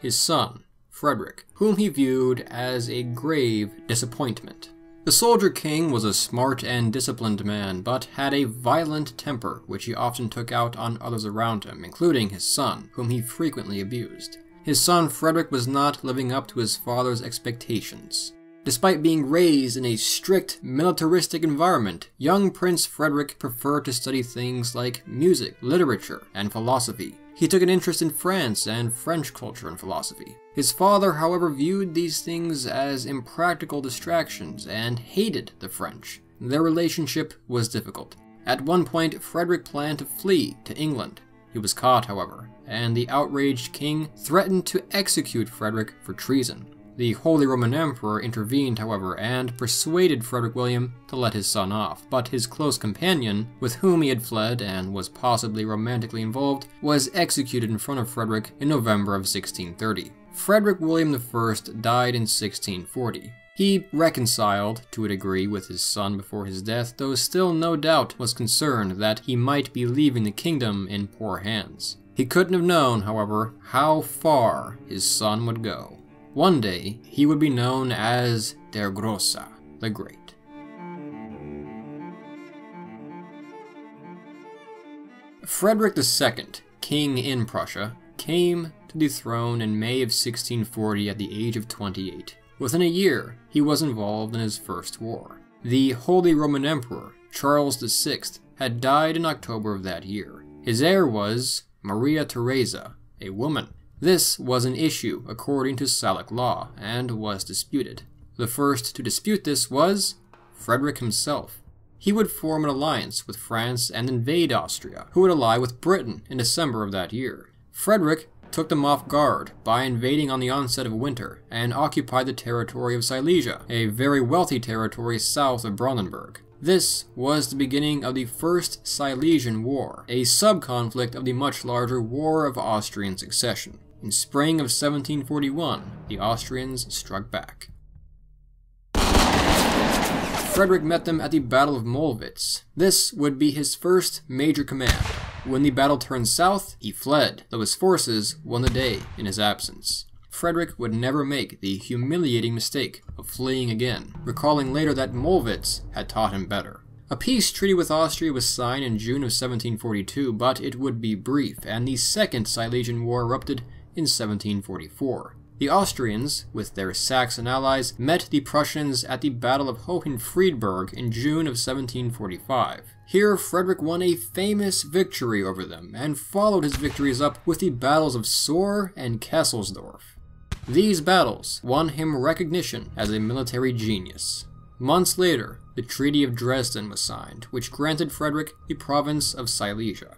His son, Frederick, whom he viewed as a grave disappointment. The soldier king was a smart and disciplined man, but had a violent temper which he often took out on others around him, including his son, whom he frequently abused. His son Frederick was not living up to his father's expectations. Despite being raised in a strict, militaristic environment, young Prince Frederick preferred to study things like music, literature, and philosophy. He took an interest in France and French culture and philosophy. His father, however, viewed these things as impractical distractions and hated the French. Their relationship was difficult. At one point, Frederick planned to flee to England. He was caught, however, and the outraged king threatened to execute Frederick for treason. The Holy Roman Emperor intervened, however, and persuaded Frederick William to let his son off, but his close companion, with whom he had fled and was possibly romantically involved, was executed in front of Frederick in November of 1630. Frederick William I died in 1640. He reconciled, to a degree, with his son before his death, though still no doubt was concerned that he might be leaving the kingdom in poor hands. He couldn't have known, however, how far his son would go. One day, he would be known as Der Große, the Great. Frederick II, king in Prussia, came to the throne in May of 1640 at the age of 28. Within a year, he was involved in his first war. The Holy Roman Emperor, Charles VI, had died in October of that year. His heir was Maria Theresa, a woman. This was an issue according to Salic law, and was disputed. The first to dispute this was Frederick himself. He would form an alliance with France and invade Austria, who would ally with Britain in December of that year. Frederick took them off guard by invading on the onset of winter and occupied the territory of Silesia, a very wealthy territory south of Brandenburg. This was the beginning of the First Silesian War, a sub-conflict of the much larger War of Austrian Succession. In spring of 1741, the Austrians struck back. Frederick met them at the Battle of Mollwitz. This would be his first major command. When the battle turned south, he fled, though his forces won the day in his absence. Frederick would never make the humiliating mistake of fleeing again, recalling later that Mollwitz had taught him better. A peace treaty with Austria was signed in June of 1742, but it would be brief, and the Second Silesian War erupted in 1744. The Austrians, with their Saxon allies, met the Prussians at the Battle of Hohenfriedberg in June of 1745. Here, Frederick won a famous victory over them, and followed his victories up with the battles of Soor and Kesselsdorf. These battles won him recognition as a military genius. Months later, the Treaty of Dresden was signed, which granted Frederick the province of Silesia.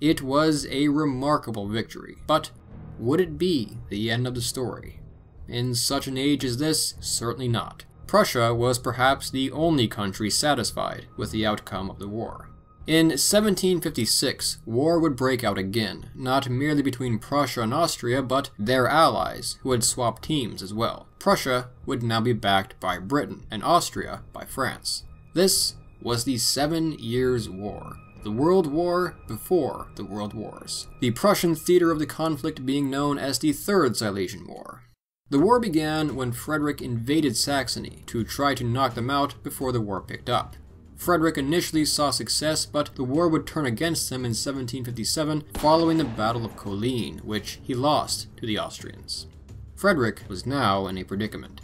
It was a remarkable victory, but would it be the end of the story? In such an age as this, certainly not. Prussia was perhaps the only country satisfied with the outcome of the war. In 1756, war would break out again, not merely between Prussia and Austria, but their allies, who had swapped teams as well. Prussia would now be backed by Britain, and Austria by France. This was the 7 Years' War. The World War before the World Wars, the Prussian theater of the conflict being known as the Third Silesian War. The war began when Frederick invaded Saxony to try to knock them out before the war picked up. Frederick initially saw success, but the war would turn against him in 1757 following the Battle of Kolin, which he lost to the Austrians. Frederick was now in a predicament.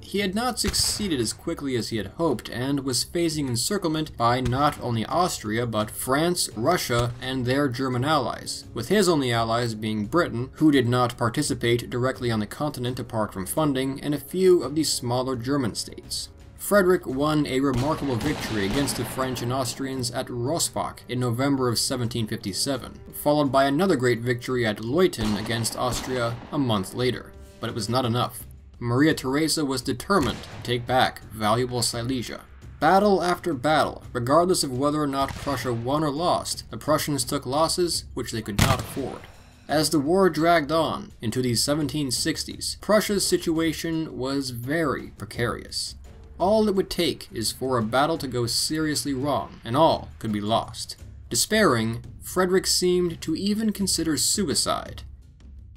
He had not succeeded as quickly as he had hoped, and was facing encirclement by not only Austria, but France, Russia, and their German allies, with his only allies being Britain, who did not participate directly on the continent apart from funding, and a few of the smaller German states. Frederick won a remarkable victory against the French and Austrians at Rossbach in November of 1757, followed by another great victory at Leuthen against Austria a month later, but it was not enough. Maria Theresa was determined to take back valuable Silesia. Battle after battle, regardless of whether or not Prussia won or lost, the Prussians took losses which they could not afford. As the war dragged on into the 1760s, Prussia's situation was very precarious. All it would take is for a battle to go seriously wrong, and all could be lost. Despairing, Frederick seemed to even consider suicide.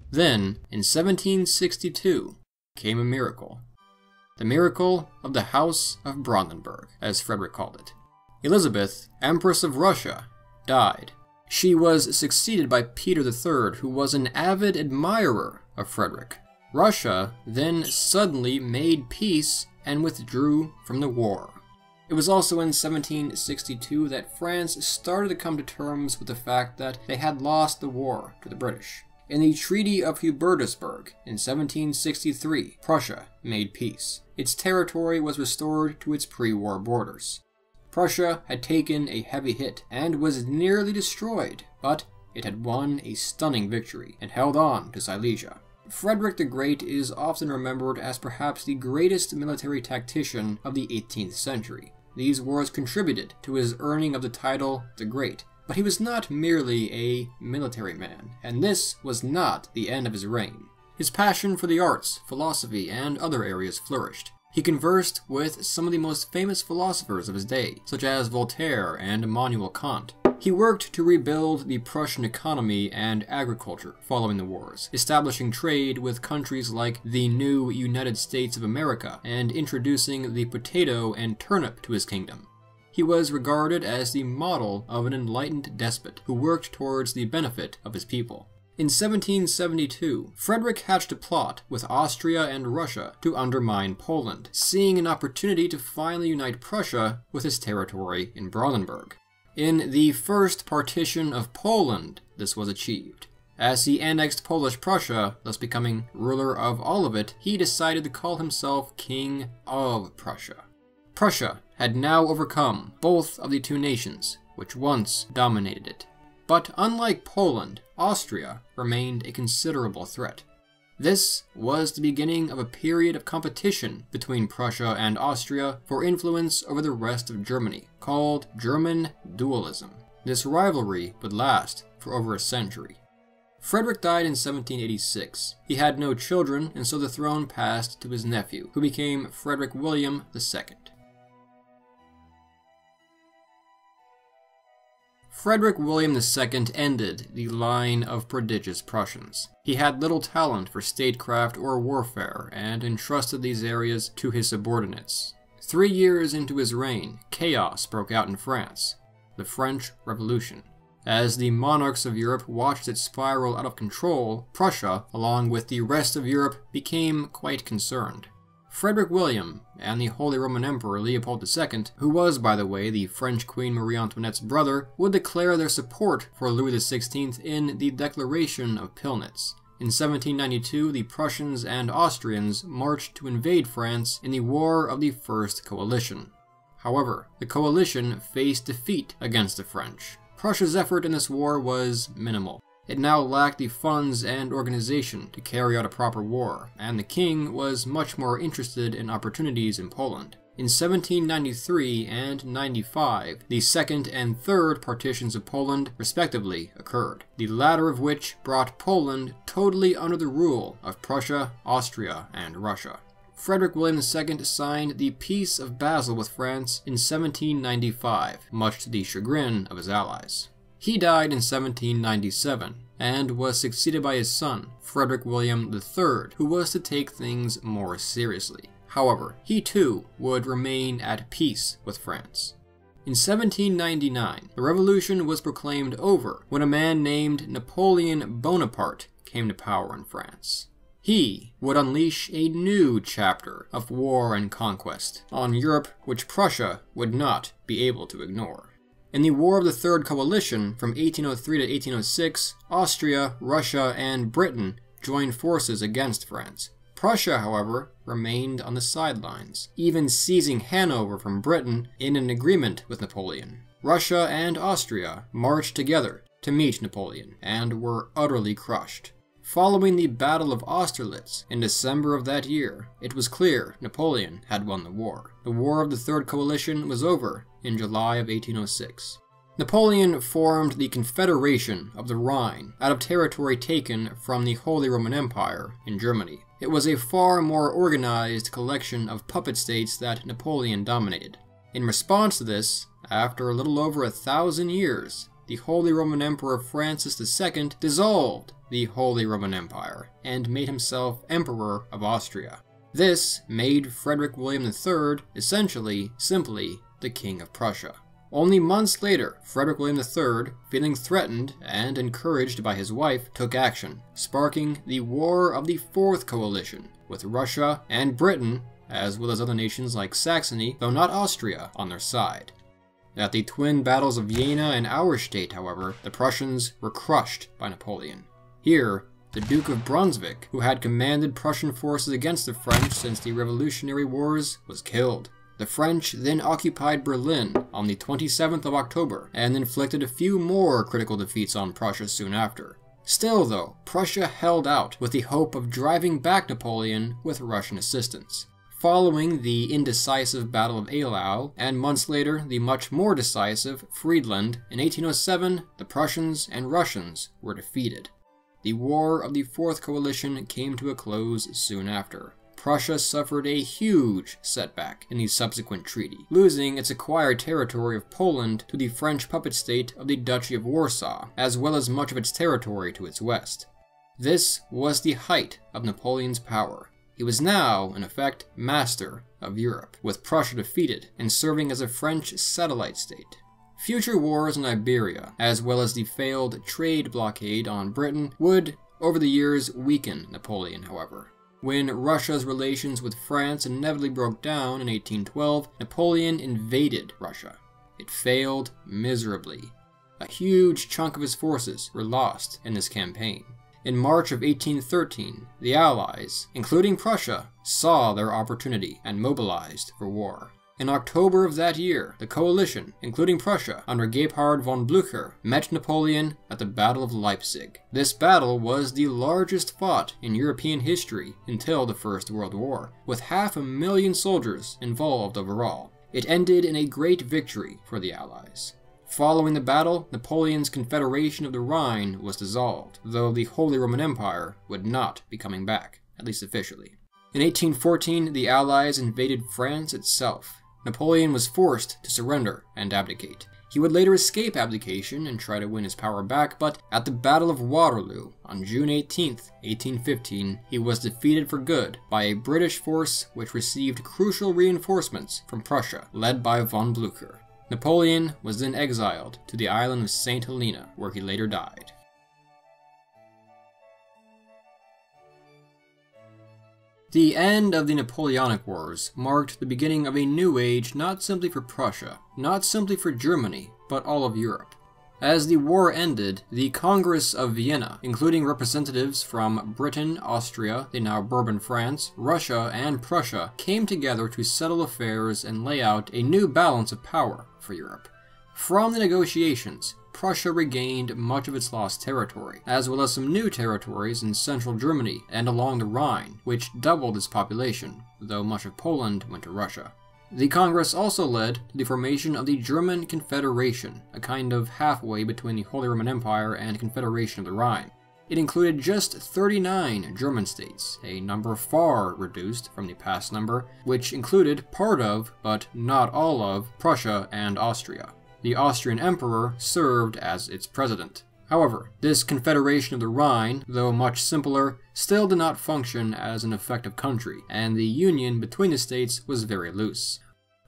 Then, in 1762, came a miracle. The miracle of the House of Brandenburg, as Frederick called it. Elizabeth, Empress of Russia, died. She was succeeded by Peter III, who was an avid admirer of Frederick. Russia then suddenly made peace and withdrew from the war. It was also in 1762 that France started to come to terms with the fact that they had lost the war to the British. In the Treaty of Hubertusburg in 1763, Prussia made peace. Its territory was restored to its pre-war borders. Prussia had taken a heavy hit and was nearly destroyed, but it had won a stunning victory and held on to Silesia. Frederick the Great is often remembered as perhaps the greatest military tactician of the 18th century. These wars contributed to his earning of the title the Great. But he was not merely a military man, and this was not the end of his reign. His passion for the arts, philosophy, and other areas flourished. He conversed with some of the most famous philosophers of his day, such as Voltaire and Immanuel Kant. He worked to rebuild the Prussian economy and agriculture following the wars, establishing trade with countries like the new United States of America and introducing the potato and turnip to his kingdom. He was regarded as the model of an enlightened despot who worked towards the benefit of his people. In 1772, Frederick hatched a plot with Austria and Russia to undermine Poland, seeing an opportunity to finally unite Prussia with his territory in Brandenburg. In the first partition of Poland, this was achieved. As he annexed Polish Prussia, thus becoming ruler of all of it, he decided to call himself King of Prussia. Prussia had now overcome both of the two nations, which once dominated it. But unlike Poland, Austria remained a considerable threat. This was the beginning of a period of competition between Prussia and Austria for influence over the rest of Germany, called German dualism. This rivalry would last for over a century. Frederick died in 1786. He had no children, and so the throne passed to his nephew, who became Frederick William II. Frederick William II ended the line of prodigious Prussians. He had little talent for statecraft or warfare and entrusted these areas to his subordinates. 3 years into his reign, chaos broke out in France, the French Revolution. As the monarchs of Europe watched it spiral out of control, Prussia, along with the rest of Europe, became quite concerned. Frederick William and the Holy Roman Emperor Leopold II, who was, by the way, the French Queen Marie Antoinette's brother, would declare their support for Louis XVI in the Declaration of Pillnitz. In 1792, the Prussians and Austrians marched to invade France in the War of the First Coalition. However, the coalition faced defeat against the French. Prussia's effort in this war was minimal. It now lacked the funds and organization to carry out a proper war, and the king was much more interested in opportunities in Poland. In 1793 and 95, the second and third partitions of Poland, respectively, occurred, the latter of which brought Poland totally under the rule of Prussia, Austria, and Russia. Frederick William II signed the Peace of Basel with France in 1795, much to the chagrin of his allies. He died in 1797, and was succeeded by his son, Frederick William III, who was to take things more seriously. However, he too would remain at peace with France. In 1799, the revolution was proclaimed over when a man named Napoleon Bonaparte came to power in France. He would unleash a new chapter of war and conquest on Europe, which Prussia would not be able to ignore. In the War of the Third Coalition, from 1803 to 1806, Austria, Russia, and Britain joined forces against France. Prussia, however, remained on the sidelines, even seizing Hanover from Britain in an agreement with Napoleon. Russia and Austria marched together to meet Napoleon, and were utterly crushed. Following the Battle of Austerlitz in December of that year, it was clear Napoleon had won the war. The War of the Third Coalition was over in July of 1806. Napoleon formed the Confederation of the Rhine out of territory taken from the Holy Roman Empire in Germany. It was a far more organized collection of puppet states that Napoleon dominated. In response to this, after a little over 1,000 years, the Holy Roman Emperor Francis II dissolved the Holy Roman Empire and made himself Emperor of Austria. This made Frederick William III essentially, simply, the King of Prussia. Only months later, Frederick William III, feeling threatened and encouraged by his wife, took action, sparking the War of the Fourth Coalition with Russia and Britain, as well as other nations like Saxony, though not Austria, on their side. At the twin battles of Jena and Auerstedt, however, the Prussians were crushed by Napoleon. Here, the Duke of Brunswick, who had commanded Prussian forces against the French since the Revolutionary Wars, was killed. The French then occupied Berlin on the 27th of October and inflicted a few more critical defeats on Prussia soon after. Still, though, Prussia held out with the hope of driving back Napoleon with Russian assistance. Following the indecisive Battle of Eylau, and months later the much more decisive Friedland, in 1807 the Prussians and Russians were defeated. The War of the Fourth Coalition came to a close soon after. Prussia suffered a huge setback in the subsequent treaty, losing its acquired territory of Poland to the French puppet state of the Duchy of Warsaw, as well as much of its territory to its west. This was the height of Napoleon's power. He was now, in effect, master of Europe, with Prussia defeated and serving as a French satellite state. Future wars in Iberia, as well as the failed trade blockade on Britain, would, over the years, weaken Napoleon, however. When Russia's relations with France inevitably broke down in 1812, Napoleon invaded Russia. It failed miserably. A huge chunk of his forces were lost in this campaign. In March of 1813, the Allies, including Prussia, saw their opportunity and mobilized for war. In October of that year, the coalition, including Prussia, under Gebhard von Blücher, met Napoleon at the Battle of Leipzig. This battle was the largest fought in European history until the First World War, with 500,000 soldiers involved overall. It ended in a great victory for the Allies. Following the battle, Napoleon's Confederation of the Rhine was dissolved, though the Holy Roman Empire would not be coming back, at least officially. In 1814, the Allies invaded France itself. Napoleon was forced to surrender and abdicate. He would later escape abdication and try to win his power back, but at the Battle of Waterloo on June 18, 1815, he was defeated for good by a British force which received crucial reinforcements from Prussia, led by von Blücher. Napoleon was then exiled to the island of St. Helena, where he later died. The end of the Napoleonic Wars marked the beginning of a new age not simply for Prussia, not simply for Germany, but all of Europe. As the war ended, the Congress of Vienna, including representatives from Britain, Austria, the now Bourbon France, Russia, and Prussia, came together to settle affairs and lay out a new balance of power for Europe. From the negotiations, Prussia regained much of its lost territory, as well as some new territories in central Germany and along the Rhine, which doubled its population, though much of Poland went to Russia. The Congress also led to the formation of the German Confederation, a kind of halfway between the Holy Roman Empire and Confederation of the Rhine. It included just 39 German states, a number far reduced from the past number, which included part of, but not all of, Prussia and Austria. The Austrian Emperor served as its president. However, this Confederation of the Rhine, though much simpler, still did not function as an effective country, and the union between the states was very loose.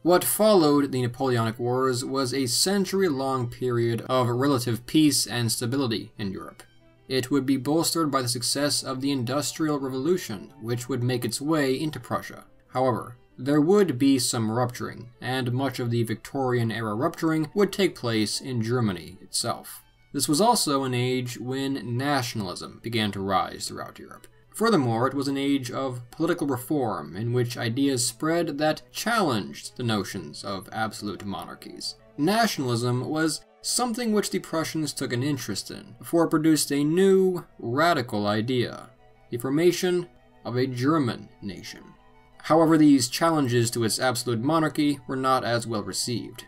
What followed the Napoleonic Wars was a century-long period of relative peace and stability in Europe. It would be bolstered by the success of the Industrial Revolution, which would make its way into Prussia. However, there would be some rupturing, and much of the Victorian-era rupturing would take place in Germany itself. This was also an age when nationalism began to rise throughout Europe. Furthermore, it was an age of political reform in which ideas spread that challenged the notions of absolute monarchies. Nationalism was something which the Prussians took an interest in, for it produced a new, radical idea: the formation of a German nation. However, these challenges to its absolute monarchy were not as well received.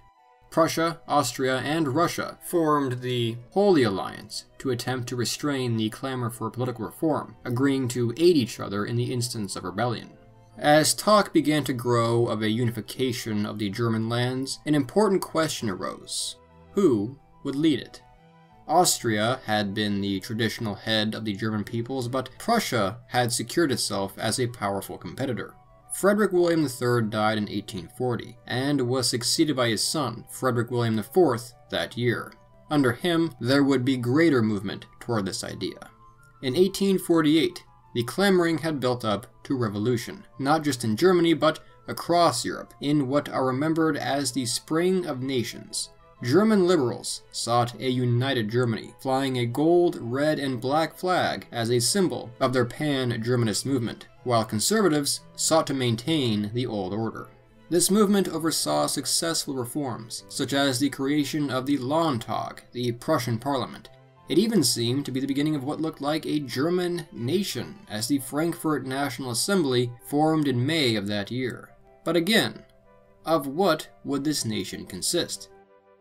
Prussia, Austria, and Russia formed the Holy Alliance to attempt to restrain the clamor for political reform, agreeing to aid each other in the instance of rebellion. As talk began to grow of a unification of the German lands, an important question arose: who would lead it? Austria had been the traditional head of the German peoples, but Prussia had secured itself as a powerful competitor. Frederick William III died in 1840, and was succeeded by his son, Frederick William IV, that year. Under him, there would be greater movement toward this idea. In 1848, the clamoring had built up to revolution, not just in Germany, but across Europe, in what are remembered as the Spring of Nations. German liberals sought a united Germany, flying a gold, red, and black flag as a symbol of their pan-Germanist movement, while conservatives sought to maintain the old order. This movement oversaw successful reforms, such as the creation of the Landtag, the Prussian parliament. It even seemed to be the beginning of what looked like a German nation, as the Frankfurt National Assembly formed in May of that year. But again, of what would this nation consist?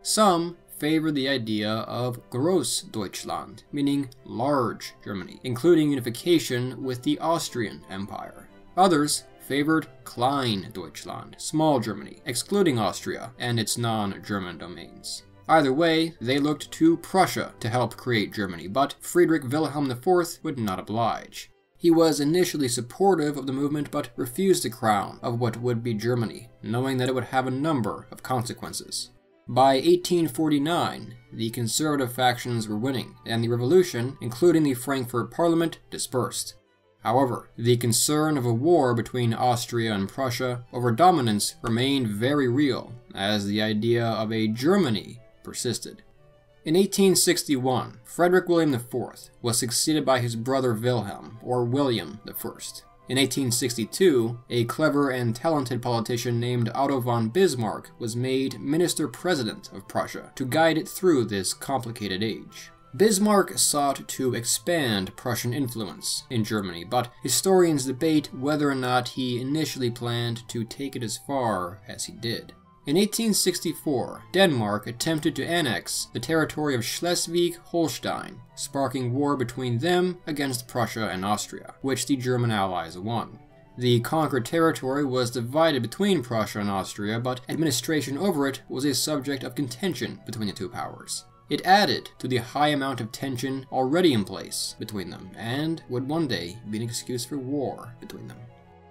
Some favored the idea of Großdeutschland, meaning large Germany, including unification with the Austrian Empire. Others favored Klein Deutschland, small Germany, excluding Austria and its non-German domains. Either way, they looked to Prussia to help create Germany, but Friedrich Wilhelm IV would not oblige. He was initially supportive of the movement, but refused the crown of what would be Germany, knowing that it would have a number of consequences. By 1849, the conservative factions were winning, and the revolution, including the Frankfurt Parliament, dispersed. However, the concern of a war between Austria and Prussia over dominance remained very real, as the idea of a Germany persisted. In 1861, Frederick William IV was succeeded by his brother Wilhelm, or William I. In 1862, a clever and talented politician named Otto von Bismarck was made Minister-President of Prussia to guide it through this complicated age. Bismarck sought to expand Prussian influence in Germany, but historians debate whether or not he initially planned to take it as far as he did. In 1864, Denmark attempted to annex the territory of Schleswig-Holstein, sparking war between them against Prussia and Austria, which the German allies won. The conquered territory was divided between Prussia and Austria, but administration over it was a subject of contention between the two powers. It added to the high amount of tension already in place between them, and would one day be an excuse for war between them.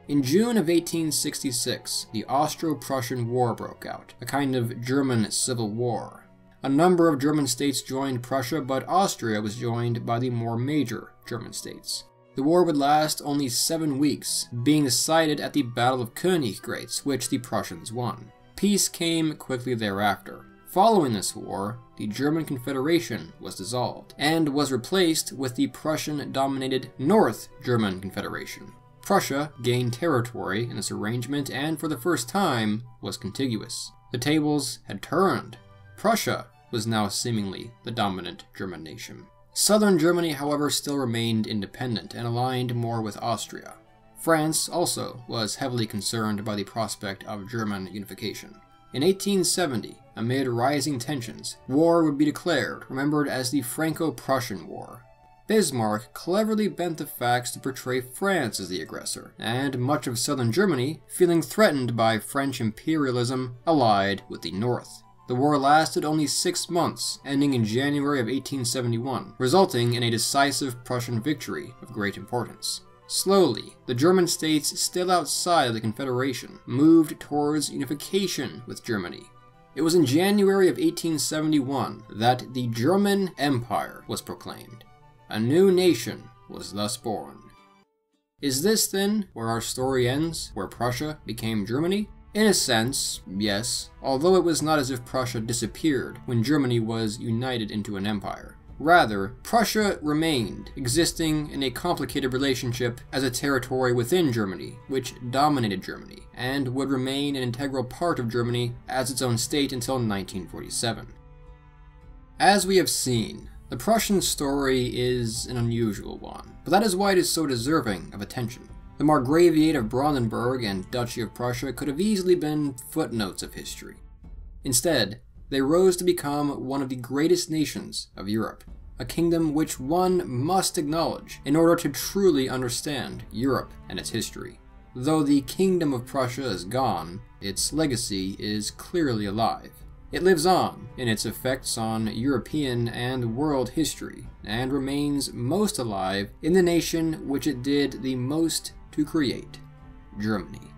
In June of 1866, the Austro-Prussian War broke out, a kind of German civil war. A number of German states joined Prussia, but Austria was joined by the more major German states. The war would last only 7 weeks, being decided at the Battle of Königgrätz, which the Prussians won. Peace came quickly thereafter. Following this war, the German Confederation was dissolved, and was replaced with the Prussian-dominated North German Confederation. Prussia gained territory in this arrangement and, for the first time, was contiguous. The tables had turned. Prussia was now seemingly the dominant German nation. Southern Germany, however, still remained independent and aligned more with Austria. France also was heavily concerned by the prospect of German unification. In 1870, amid rising tensions, war would be declared, remembered as the Franco-Prussian War. Bismarck cleverly bent the facts to portray France as the aggressor, and much of southern Germany feeling threatened by French imperialism allied with the North. The war lasted only 6 months, ending in January of 1871, resulting in a decisive Prussian victory of great importance. Slowly, the German states still outside of the Confederation moved towards unification with Germany. It was in January of 1871 that the German Empire was proclaimed. A new nation was thus born. Is this, then, where our story ends, where Prussia became Germany? In a sense, yes, although it was not as if Prussia disappeared when Germany was united into an empire. Rather, Prussia remained, existing in a complicated relationship as a territory within Germany, which dominated Germany, and would remain an integral part of Germany as its own state until 1947. As we have seen, the Prussian story is an unusual one, but that is why it is so deserving of attention. The Margraviate of Brandenburg and Duchy of Prussia could have easily been footnotes of history. Instead, they rose to become one of the greatest nations of Europe, a kingdom which one must acknowledge in order to truly understand Europe and its history. Though the Kingdom of Prussia is gone, its legacy is clearly alive. It lives on in its effects on European and world history, and remains most alive in the nation which it did the most to create, Germany.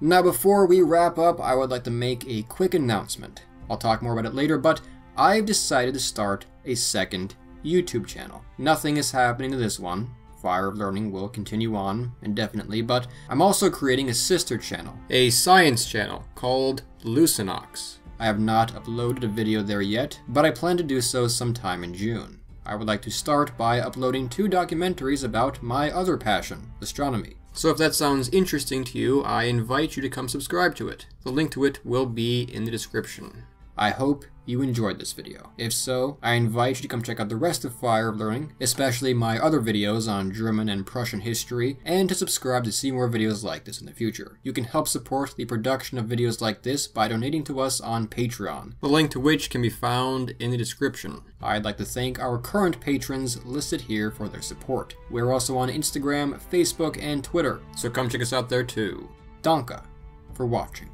Now, before we wrap up, I would like to make a quick announcement. I'll talk more about it later, but I've decided to start a second YouTube channel. Nothing is happening to this one. Fire of Learning will continue on indefinitely, but I'm also creating a sister channel, a science channel called Lucinox. I have not uploaded a video there yet, but I plan to do so sometime in June. I would like to start by uploading 2 documentaries about my other passion, astronomy. So if that sounds interesting to you, I invite you to come subscribe to it. The link to it will be in the description. I hope you enjoyed this video. If so, I invite you to come check out the rest of Fire of Learning, especially my other videos on German and Prussian history, and to subscribe to see more videos like this in the future. You can help support the production of videos like this by donating to us on Patreon, the link to which can be found in the description. I'd like to thank our current patrons listed here for their support. We're also on Instagram, Facebook, and Twitter, so come check us out there too. Danke for watching.